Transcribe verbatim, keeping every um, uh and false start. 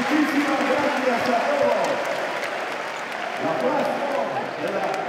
Muchísimas gracias a todos. La plaza de la